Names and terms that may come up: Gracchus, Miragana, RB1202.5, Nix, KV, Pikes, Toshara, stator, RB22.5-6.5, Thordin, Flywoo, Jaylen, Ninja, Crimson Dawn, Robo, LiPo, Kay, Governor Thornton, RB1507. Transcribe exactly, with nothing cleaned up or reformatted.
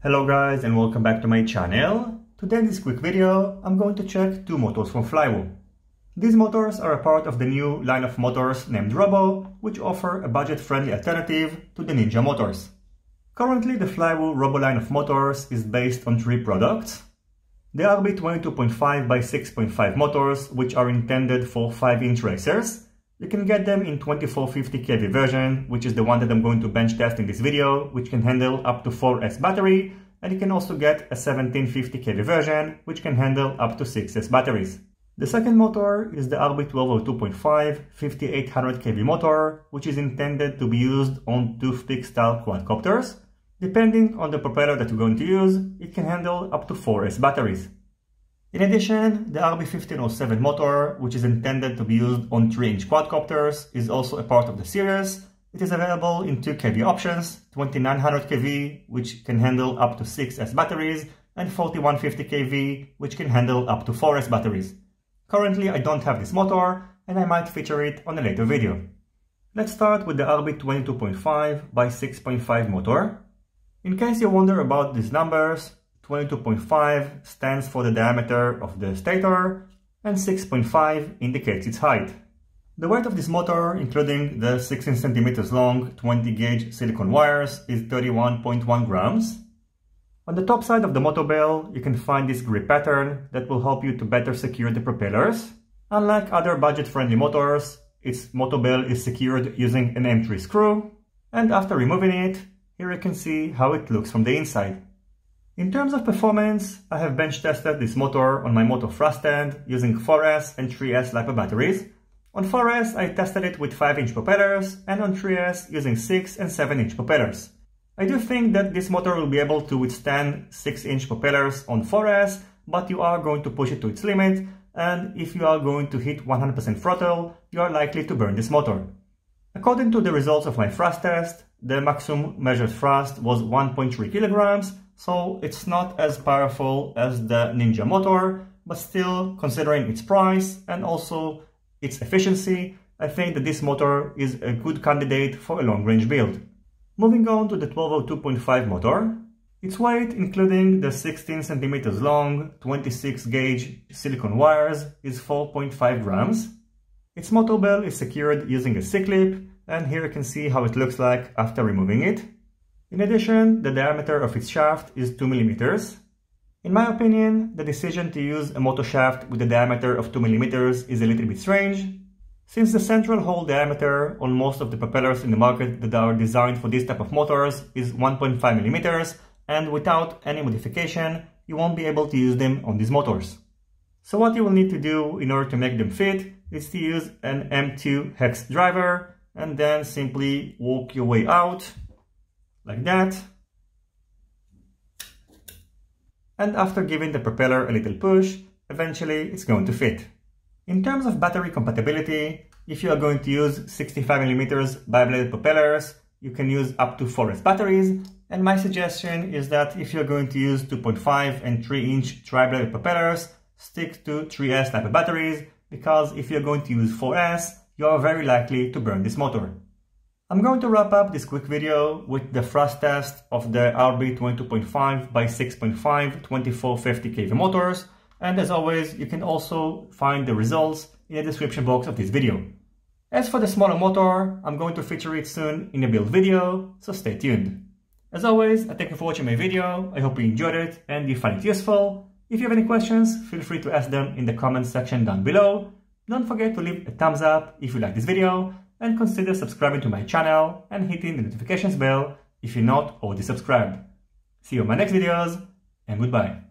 Hello guys and welcome back to my channel. Today in this quick video I'm going to check two motors from Flywoo. These motors are a part of the new line of motors named Robo, which offer a budget-friendly alternative to the Ninja motors. Currently the Flywoo Robo line of motors is based on three products. The R B twenty-two point five by six point five motors, which are intended for five inch racers. You can get them in twenty-four fifty K V version, which is the one that I'm going to bench test in this video, which can handle up to four S battery, and you can also get a seventeen fifty K V version, which can handle up to six S batteries. The second motor is the R B twelve oh two point five fifty-eight hundred K V motor, which is intended to be used on toothpick style quadcopters. Depending on the propeller that you're going to use, it can handle up to four S batteries. In addition, the R B fifteen oh seven motor, which is intended to be used on three inch quadcopters, is also a part of the series. It is available in two K V options, twenty-nine hundred K V, which can handle up to six S batteries, and forty-one fifty K V, which can handle up to four S batteries. Currently, I don't have this motor, and I might feature it on a later video. Let's start with the R B twenty-two point five by six point five motor. In case you wonder about these numbers, twenty-two point five stands for the diameter of the stator, and six point five indicates its height. The weight of this motor, including the sixteen centimeters long twenty gauge silicone wires, is thirty-one point one grams. On the top side of the motor bell, you can find this grip pattern that will help you to better secure the propellers. Unlike other budget-friendly motors, its motor bell is secured using an M three screw, and after removing it, here you can see how it looks from the inside. In terms of performance, I have bench tested this motor on my motor thrust stand using four S and three S LiPo batteries. On four S, I tested it with five inch propellers, and on three S using six and seven inch propellers. I do think that this motor will be able to withstand six inch propellers on four S, but you are going to push it to its limit, and if you are going to hit one hundred percent throttle, you are likely to burn this motor. According to the results of my thrust test, the maximum measured thrust was one point three kilograms, so it's not as powerful as the Ninja motor, but still, considering its price and also its efficiency, I think that this motor is a good candidate for a long-range build. Moving on to the twelve oh two point five motor. Its weight, including the sixteen centimeters long twenty-six gauge silicone wires, is four point five grams. Its motor bell is secured using a C-clip, and here you can see how it looks like after removing it. In addition, the diameter of its shaft is two millimeters. In my opinion, the decision to use a motor shaft with a diameter of two millimeters is a little bit strange, since the central hole diameter on most of the propellers in the market that are designed for this type of motors is one point five millimeters, and without any modification, you won't be able to use them on these motors. So what you will need to do in order to make them fit is to use an M two hex driver, and then simply walk your way out, like that. And after giving the propeller a little push, eventually it's going to fit. In terms of battery compatibility, if you are going to use sixty-five millimeter bi-bladed propellers, you can use up to four S batteries, and my suggestion is that if you are going to use two point five and three inch tri-bladed propellers, stick to three S LiPo batteries, because if you are going to use four S, you are very likely to burn this motor. I'm going to wrap up this quick video with the thrust test of the R B twenty-two point five by six point five twenty-four fifty K V motors, and as always, you can also find the results in the description box of this video. As for the smaller motor, I'm going to feature it soon in a build video, so stay tuned. As always, I thank you for watching my video, I hope you enjoyed it and you find it useful. If you have any questions, feel free to ask them in the comments section down below. Don't forget to leave a thumbs up if you like this video, and consider subscribing to my channel and hitting the notifications bell if you're not already subscribed. See you in my next videos, and goodbye.